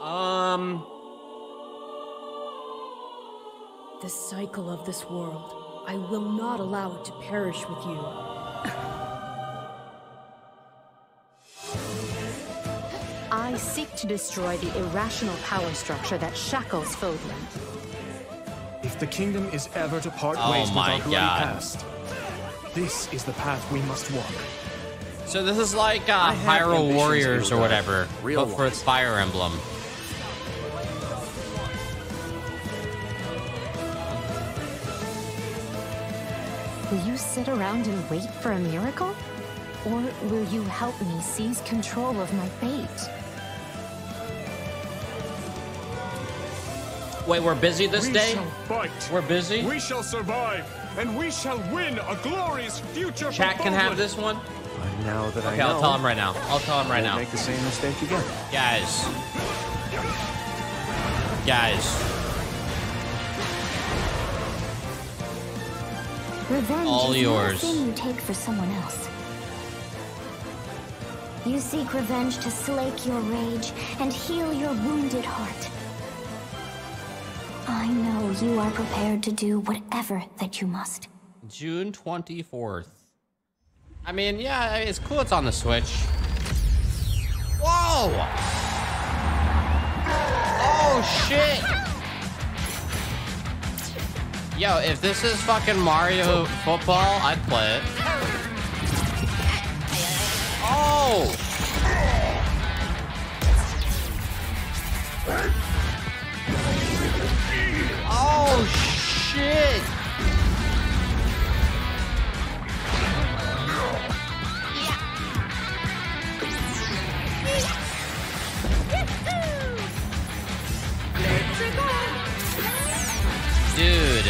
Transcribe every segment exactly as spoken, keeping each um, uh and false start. Um... The cycle of this world. I will not allow it to perish with you. I seek to destroy the irrational power structure that shackles Fodlan. If the kingdom is ever to part oh ways with our bloody past, this is the path we must walk. So this is like uh, Hyrule Warriors or whatever, but for its Fire Emblem. Will you sit around and wait for a miracle? Or will you help me seize control of my fate? Wait, we're busy this we day? Shall fight. We're busy? We shall survive, and we shall win a glorious future. Chat can have this one? Now that okay, I know, I'll tell him right now. I'll tell him right now. Make the same mistake again. Guys. Guys. Revenge all is yours. Not a thing you take for someone else. You seek revenge to slake your rage and heal your wounded heart. I know you are prepared to do whatever that you must. June twenty-fourth. I mean, yeah, it's cool it's on the Switch. Whoa! Oh, shit! Yo, if this is fucking Mario football, I'd play it. Oh! Oh, shit! Dude.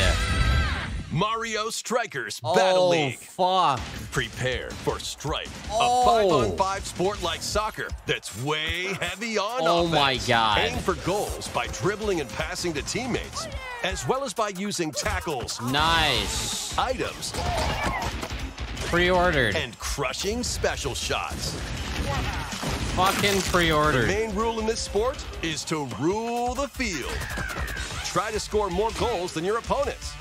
Mario Strikers Battle League. Oh, fuck. Prepare for Strike. Oh. A five on five sport like soccer that's way heavy on oh offense. Oh, my God. Aim for goals by dribbling and passing to teammates, as well as by using tackles. Nice. Items. Pre-ordered. And crushing special shots. Fucking pre-ordered. The main rule in this sport is to rule the field. Try to score more goals than your opponents.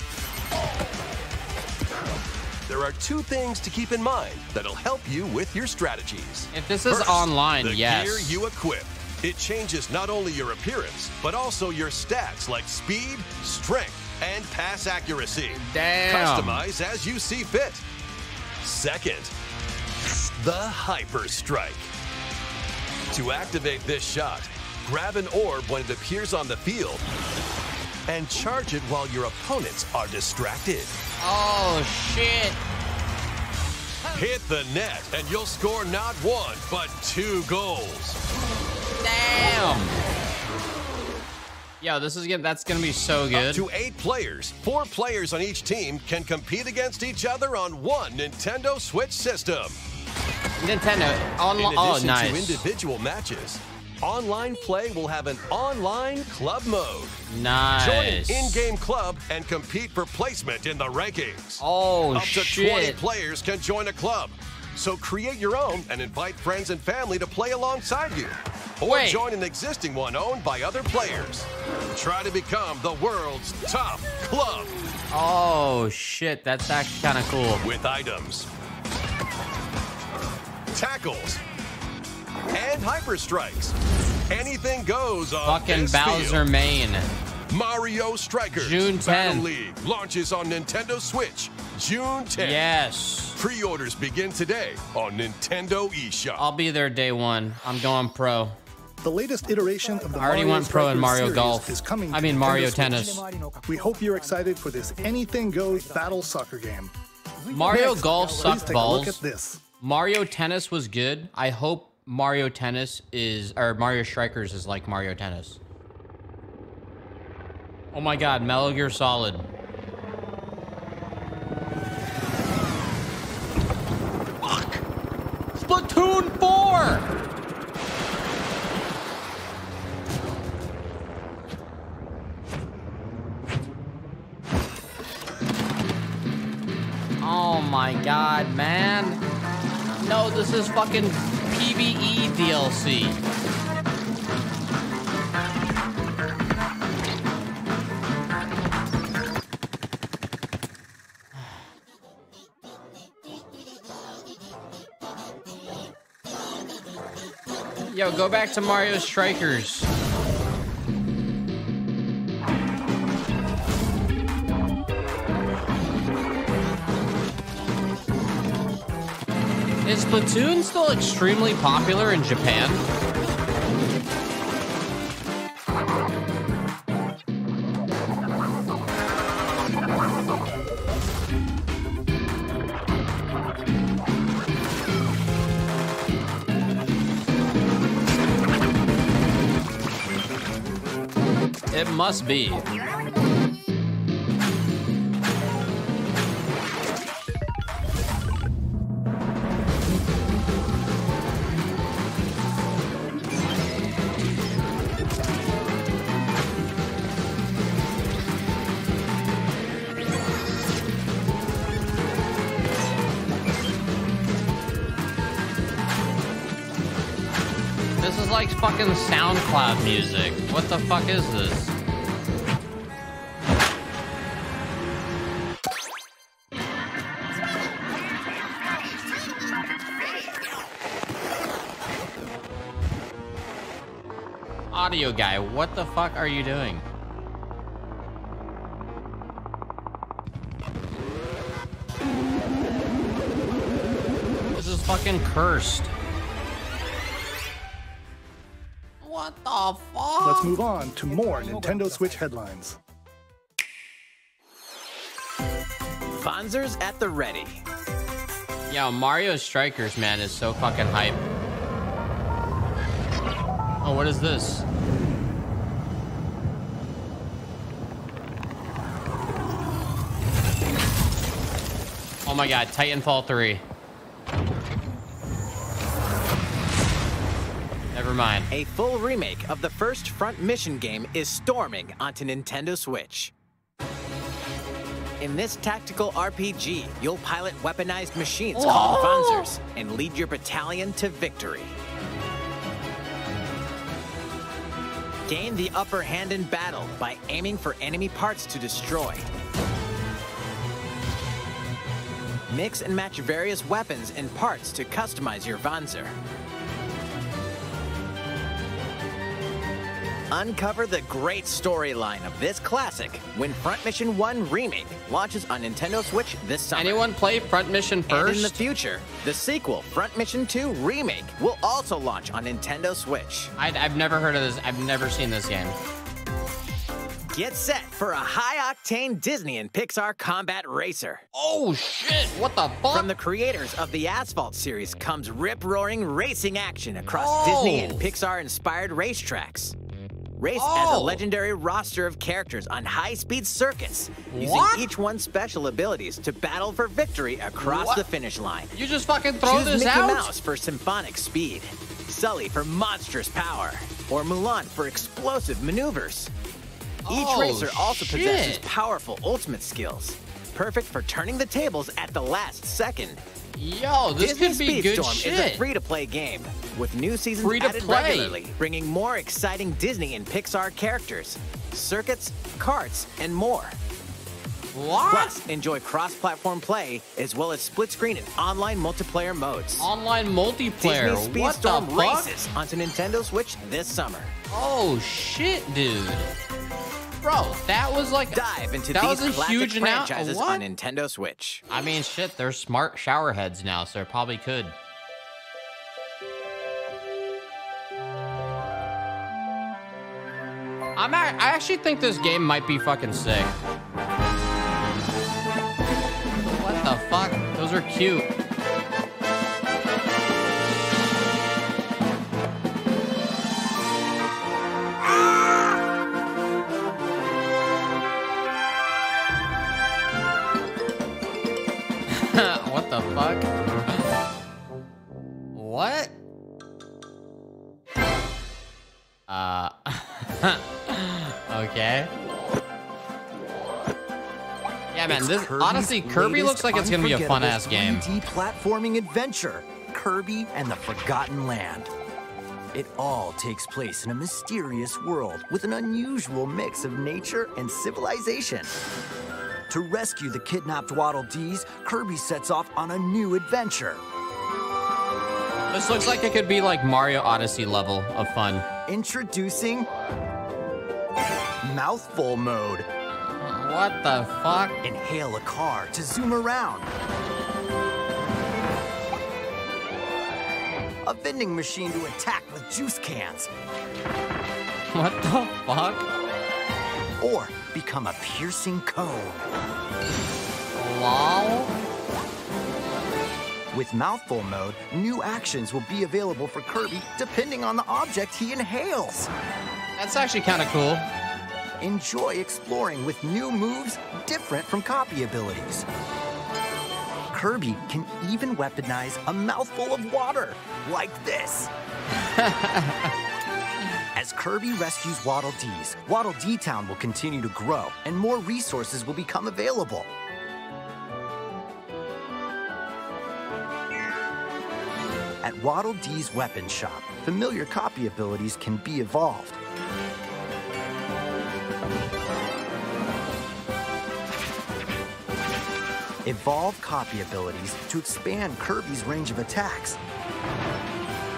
There are two things to keep in mind that'll help you with your strategies. If this is First, online, the yes. gear you equip. It changes not only your appearance, but also your stats like speed, strength, and pass accuracy. Damn. Customize as you see fit. Second, the Hyper Strike. To activate this shot, grab an orb when it appears on the field and charge it while your opponents are distracted. Oh, shit. Hit the net and you'll score not one, but two goals. Damn. Yo, this is good. That's gonna be so good. Up to eight players, four players on each team, can compete against each other on one Nintendo Switch system. Nintendo online. In addition oh, nice. to individual matches, online play will have an online club mode. Nice. Join an in-game club and compete for placement in the rankings. Oh, Up shit. Up to twenty players can join a club. So create your own and invite friends and family to play alongside you. Or Wait. join an existing one owned by other players. Try to become the world's top club. Oh, shit. That's actually kind of cool. With items, tackles, and hyper strikes. Anything goes on fucking Bowser field. Main. Mario Strikers June tenth. Battle League launches on Nintendo Switch June tenth. Yes. Pre-orders begin today on Nintendo eShop. I'll be there day one. I'm going pro. The latest iteration of the I already Mario went pro in Mario Golf. Is coming I mean Mario Tennis. Tennis. We hope you're excited for this anything goes battle soccer game. Mario Next, Golf sucked balls. Look at this. Mario Tennis was good. I hope Mario Tennis is, or Mario Strikers is like Mario Tennis. Oh my God, Metal Gear Solid. Splatoon four! Oh my god, man. No, this is fucking P V E D L C. Yo, go back to Mario Strikers. Is Splatoon still extremely popular in Japan? It must be. Fucking SoundCloud music. What the fuck is this? Audio guy, what the fuck are you doing? This is fucking cursed. Let's move on to more Nintendo Switch headlines. Vanzer's at the ready. Yo, Mario Strikers, man, is so fucking hype. Oh, what is this? Oh my god, Titanfall three. Mind. A full remake of the first Front Mission game is storming onto Nintendo Switch. In this tactical R P G, you'll pilot weaponized machines Whoa! called Vanzers and lead your battalion to victory. Gain the upper hand in battle by aiming for enemy parts to destroy. Mix and match various weapons and parts to customize your Vanzer. Uncover the great storyline of this classic when Front Mission one Remake launches on Nintendo Switch this summer. Anyone play Front Mission first? And in the future, the sequel Front Mission two Remake will also launch on Nintendo Switch. I'd, I've never heard of this. I've never seen this game. Get set for a high-octane Disney and Pixar combat racer. Oh, shit! What the fuck? From the creators of the Asphalt series comes rip-roaring racing action across oh. Disney and Pixar-inspired racetracks. Race oh. as a legendary roster of characters on high-speed circuits, using what? each one's special abilities to battle for victory across what? the finish line. You just fucking throw Choose this Mickey out? Mouse for symphonic speed, Sully for monstrous power, or Mulan for explosive maneuvers. Each oh, racer also shit. possesses powerful ultimate skills, perfect for turning the tables at the last second. Yo, this Disney could be good shit. Is a free-to-play game with new seasons added regularly, bringing more exciting Disney and Pixar characters, circuits, carts, and more. What? Plus, enjoy cross-platform play as well as split-screen and online multiplayer modes. Online multiplayer. Disney Speedstorm races onto Nintendo Switch this summer. Oh shit, dude! Bro, that was like dive into that these was a classic huge franchises on Nintendo Switch. I mean, shit, they're smart shower heads now, so it probably could. I'm at, I actually think this game might be fucking sick. What the fuck? Those are cute. What? Uh, okay. Yeah, man, it's this Kirby's Odyssey Kirby looks like it's gonna be a fun-ass game. three D platforming adventure, Kirby and the Forgotten Land. It all takes place in a mysterious world with an unusual mix of nature and civilization. To rescue the kidnapped Waddle Dees, Kirby sets off on a new adventure. This looks like it could be like Mario Odyssey level of fun. Introducing Mouthful Mode. What the fuck? Inhale a car to zoom around. A vending machine to attack with juice cans. What the fuck? Or become a piercing cone. Lol. With Mouthful Mode, new actions will be available for Kirby depending on the object he inhales. That's actually kind of cool. Enjoy exploring with new moves different from copy abilities. Kirby can even weaponize a mouthful of water, like this. As Kirby rescues Waddle Dees, Waddle Dee Town will continue to grow and more resources will become available. At Waddle Dee's weapon shop, familiar copy abilities can be evolved. Evolve copy abilities to expand Kirby's range of attacks.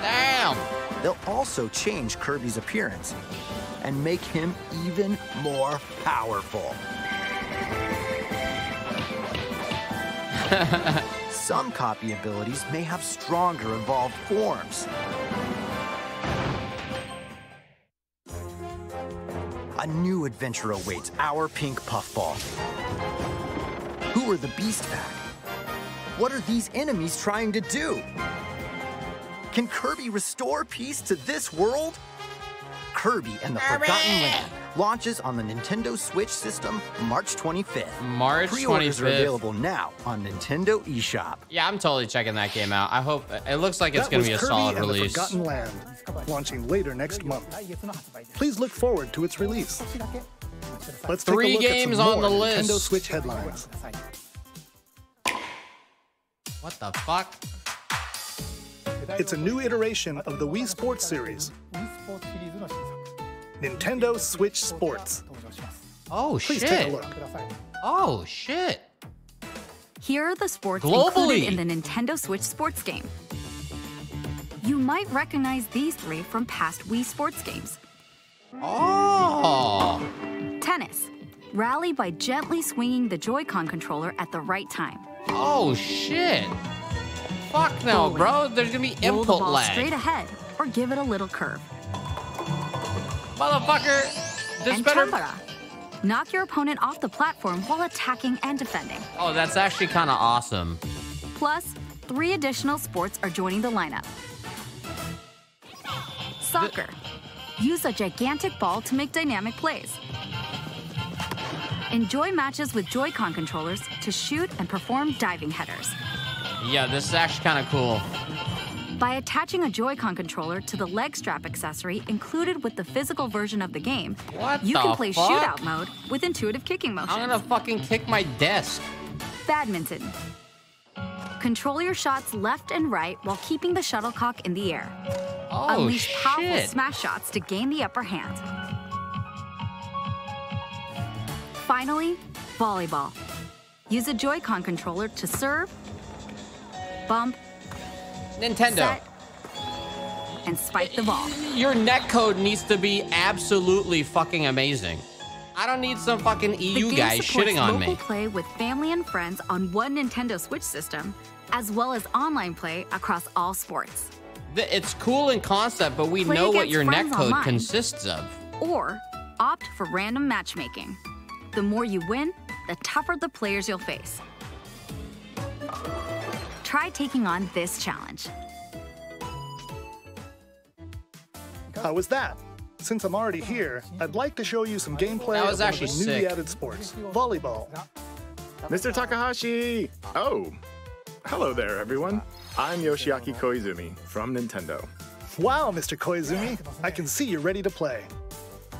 Damn! They'll also change Kirby's appearance and make him even more powerful. Some copy abilities may have stronger evolved forms. A new adventure awaits our pink puffball. Who are the Beast Pack? What are these enemies trying to do? Can Kirby restore peace to this world? Kirby and the Forgotten Land launches on the Nintendo Switch system March twenty-fifth. March twenty-fifth. Pre-orders are available now on Nintendo eShop. Yeah, I'm totally checking that game out. I hope it looks like it's going to be a solid release. That was Kirby and the Forgotten Land, launching later next month. Please look forward to its release. Let's take Three a look games at some on more the list. Nintendo Switch headlines. What the fuck? It's a new iteration of the Wii Sports series. Nintendo Switch Sports. Oh shit! Please take a look. Oh shit! Here are the sports Globally. included in the Nintendo Switch Sports game. You might recognize these three from past Wii Sports games. Oh! Tennis. Rally by gently swinging the Joy-Con controller at the right time. Oh, shit. Fuck no, bro. There's going to be input ball lag. Straight ahead or give it a little curve. Motherfucker. This and better... Chambara. Knock your opponent off the platform while attacking and defending. Oh, that's actually kind of awesome. Plus, three additional sports are joining the lineup. Soccer. The Use a gigantic ball to make dynamic plays. Enjoy matches with Joy-Con controllers to shoot and perform diving headers. Yeah, this is actually kind of cool. By attaching a Joy-Con controller to the leg strap accessory included with the physical version of the game, what you the can play fuck? shootout mode with intuitive kicking motions. I'm gonna fucking kick my desk. Badminton. Control your shots left and right while keeping the shuttlecock in the air. Oh, Unleash shit. powerful smash shots to gain the upper hand. Finally, volleyball. Use a Joy-Con controller to serve, bump, Nintendo, set, and spike the ball. Your netcode needs to be absolutely fucking amazing. I don't need some fucking E U guys shitting on me. The game supports local play with family and friends on one Nintendo Switch system, as well as online play across all sports. It's cool in concept, but we know what your netcode consists of. Or opt for random matchmaking. The more you win, the tougher the players you'll face. Try taking on this challenge. How was that? Since I'm already here, I'd like to show you some gameplay of one of the newly added sports, volleyball. Mister Takahashi! Oh, hello there, everyone. I'm Yoshiaki Koizumi from Nintendo. Wow, Mister Koizumi, I can see you're ready to play.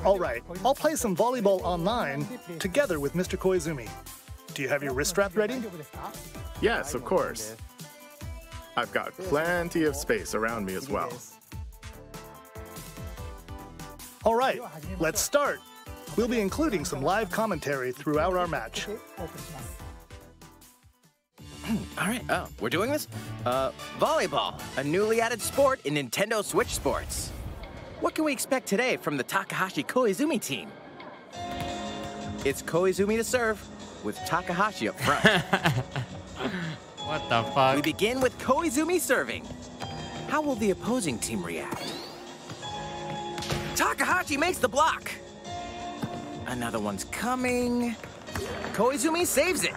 All right, I'll play some volleyball online together with Mister Koizumi. Do you have your wrist strap ready? Yes, of course. I've got plenty of space around me as well. All right, let's start. We'll be including some live commentary throughout our match. All right, oh, we're doing this? Uh, volleyball, a newly added sport in Nintendo Switch Sports. What can we expect today from the Takahashi Koizumi team? It's Koizumi to serve, with Takahashi up front. What the fuck? We begin with Koizumi serving. How will the opposing team react? Takahashi makes the block. Another one's coming. Koizumi saves it.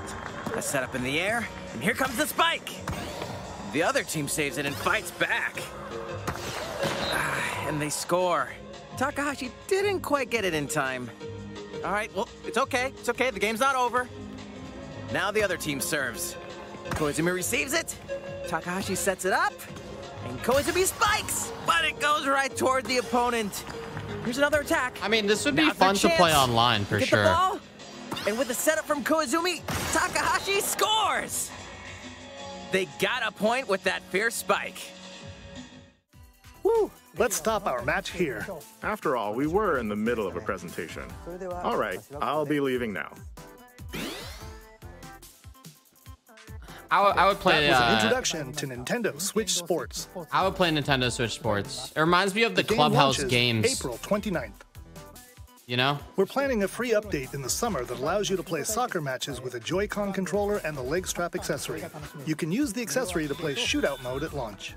A setup in the air, and here comes the spike. The other team saves it and fights back. Ah, and they score. Takahashi didn't quite get it in time. All right, well, it's okay. It's okay. The game's not over. Now the other team serves. Koizumi receives it. Takahashi sets it up. And Koizumi spikes, but it goes right toward the opponent. Here's another attack. I mean, this would be fun to play online for sure. Get the ball, and with a setup from Koizumi, Takahashi scores. They got a point with that fierce spike. Woo! Let's stop our match here. After all, we were in the middle of a presentation. All right, I'll be leaving now. I would, I would play. That was an introduction uh, to Nintendo Switch Sports. I would play Nintendo Switch Sports. It reminds me of the, the game Clubhouse games. April twenty-ninth. You know? We're planning a free update in the summer that allows you to play soccer matches with a Joy-Con controller and the leg strap accessory. You can use the accessory to play shootout mode at launch.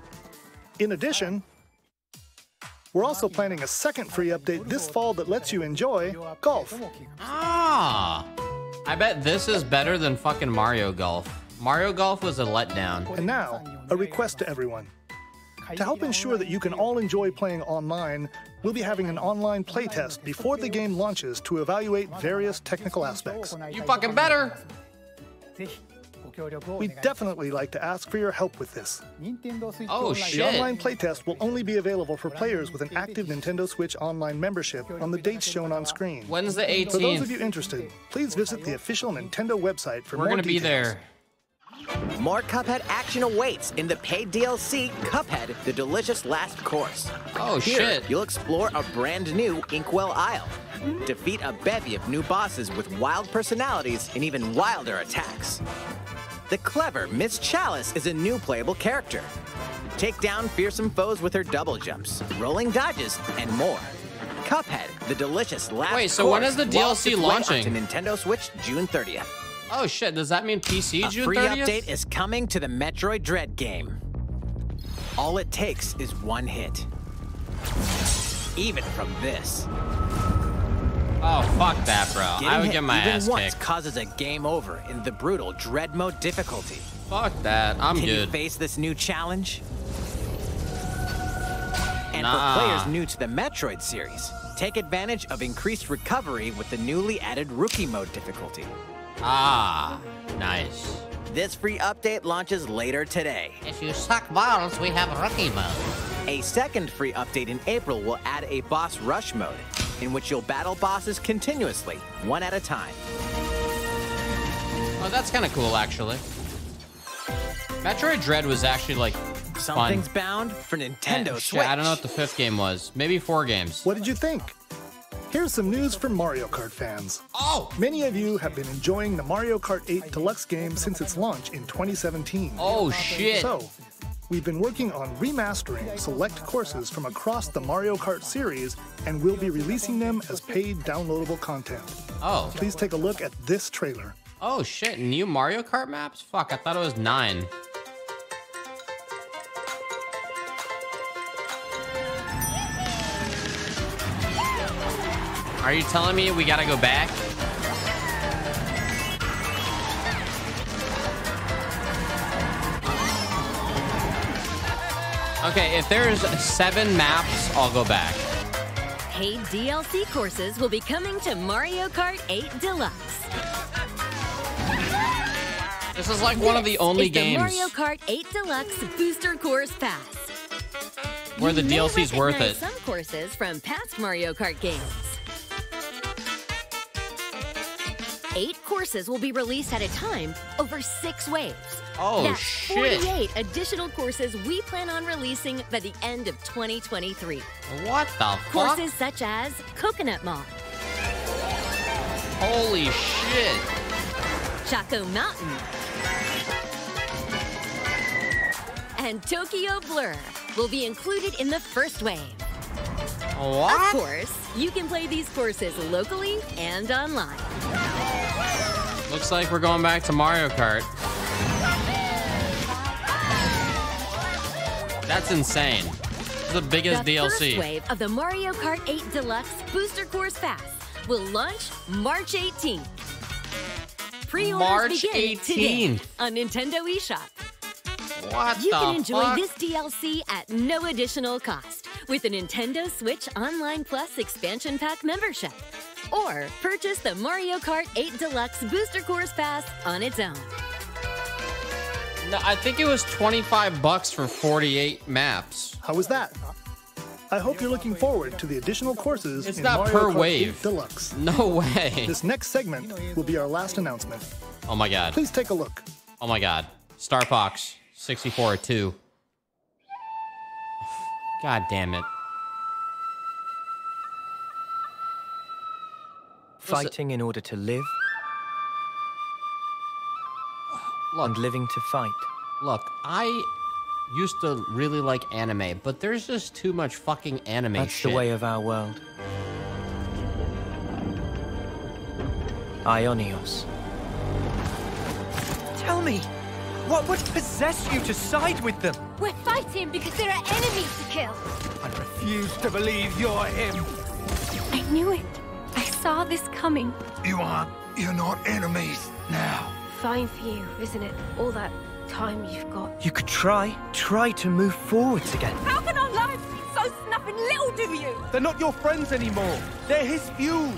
In addition, we're also planning a second free update this fall that lets you enjoy golf. Ah! I bet this is better than fucking Mario Golf. Mario Golf was a letdown. And now, a request to everyone. To help ensure that you can all enjoy playing online, we'll be having an online playtest before the game launches to evaluate various technical aspects. You fucking better! We definitely like to ask for your help with this. Oh, shit. The online playtest will only be available for players with an active Nintendo Switch Online membership on the dates shown on screen. When's the eighteenth? For those of you interested, please visit the official Nintendo website for more details. We're gonna be there. More Cuphead action awaits in the paid D L C, Cuphead: The Delicious Last Course. Oh, Here, shit. You'll explore a brand new Inkwell Isle, defeat a bevy of new bosses with wild personalities and even wilder attacks. The clever Miss Chalice is a new playable character. Take down fearsome foes with her double jumps, rolling dodges, and more. Cuphead: The Delicious Last Course. Wait, so when is the D L C launching? To Nintendo Switch June thirtieth. Oh shit, does that mean P C June thirtieth? A free update is coming to the Metroid Dread game. All it takes is one hit. Even from this. Oh, fuck that, bro. Getting I would get my ass kicked. Once causes a game over in the brutal Dread mode difficulty. Fuck that, I'm Can good. Can you face this new challenge? And nah. For players new to the Metroid series, take advantage of increased recovery with the newly added Rookie mode difficulty. Ah, nice. This free update launches later today. If you suck balls, we have Rookie mode. A second free update in April will add a boss rush mode, in which you'll battle bosses continuously, one at a time. Oh, that's kind of cool, actually. Metroid Dread was actually like fun. Something's bound for Nintendo Switch. Shit, I don't know what the fifth game was. Maybe four games. What did you think? Here's some news for Mario Kart fans. Oh! Many of you have been enjoying the Mario Kart eight Deluxe game since its launch in twenty seventeen. Oh, shit! So, we've been working on remastering select courses from across the Mario Kart series, and we'll be releasing them as paid downloadable content. Oh. Please take a look at this trailer. Oh, shit. New Mario Kart maps? Fuck, I thought it was nine. Are you telling me we gotta go back? Okay, if there's seven maps, I'll go back. Paid D L C courses will be coming to Mario Kart eight Deluxe. This is like this one of the only the games. Mario Kart eight Deluxe Booster Course Pass. Where the D L C's worth it. Some courses from past Mario Kart games. Eight courses will be released at a time over six waves. Oh, that's shit. forty-eight additional courses we plan on releasing by the end of twenty twenty-three. What the fuck? Courses such as Coconut Mall. Holy shit. Choco Mountain. And Tokyo Blur will be included in the first wave. What? Of course, you can play these courses locally and online. Looks like we're going back to Mario Kart. That's insane. It's the biggest the D L C. The first wave of the Mario Kart eight Deluxe Booster Course Pass will launch March eighteenth. Pre-orders begin today on Nintendo eShop. What you the can enjoy fuck? This D L C at no additional cost with a Nintendo Switch Online Plus Expansion Pack membership. Or purchase the Mario Kart eight Deluxe Booster Course Pass on its own. No, I think it was twenty-five bucks for forty-eight maps. How was that? I hope you're looking forward to the additional courses. It's in not Mario per Kart wave. Deluxe. No way. This next segment will be our last announcement. Oh my god. Please take a look. Oh my god. Star Fox sixty-four two. God damn it. Fighting in order to live. Look, and living to fight. Look, I used to really like anime, but there's just too much fucking anime shit. That's the way of our world. Ionios. Tell me, what would possess you to side with them? We're fighting because there are enemies to kill. I refuse to believe you're him. I knew it. I saw this coming. You aren't. You're not enemies now. Fine for you, isn't it? All that time you've got. You could try, try to move forwards again. How can our lives be so snapping little to you? They're not your friends anymore. They're his few.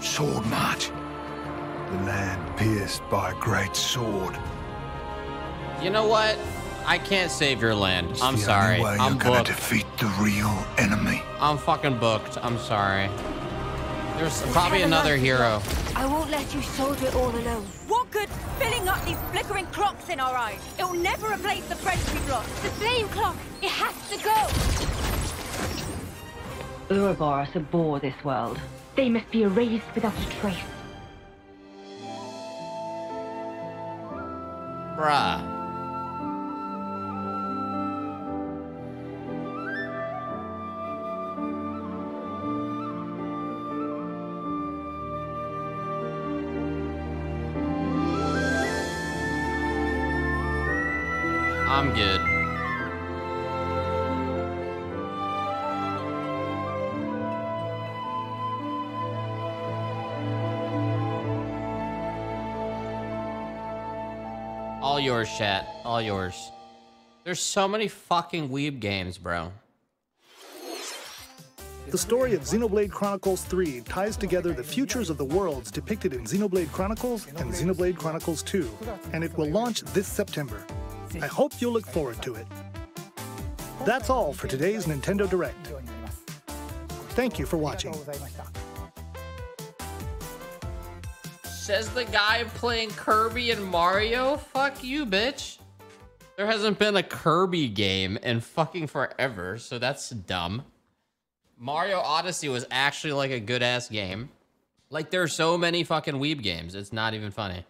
Sword march. The land pierced by a great sword. You know what? I can't save your land. It's I'm the sorry. Only way I'm you're booked. Gonna defeat the real enemy. I'm fucking booked. I'm sorry. There's probably another hero. I won't let you soldier all alone. What good filling up these flickering clocks in our eyes? It will never replace the friends we've lost. The flame clock, it has to go. Ouroboros abhor this world. They must be erased without a trace. Bruh. I'm good. All yours, chat. All yours. There's so many fucking weeb games, bro. The story of Xenoblade Chronicles three ties together the futures of the worlds depicted in Xenoblade Chronicles and Xenoblade Chronicles two, and it will launch this September. I hope you'll look forward to it. That's all for today's Nintendo Direct. Thank you for watching. Says the guy playing Kirby and Mario? Fuck you, bitch. There hasn't been a Kirby game in fucking forever, so that's dumb. Mario Odyssey was actually like a good-ass game. Like, there are so many fucking weeb games, it's not even funny.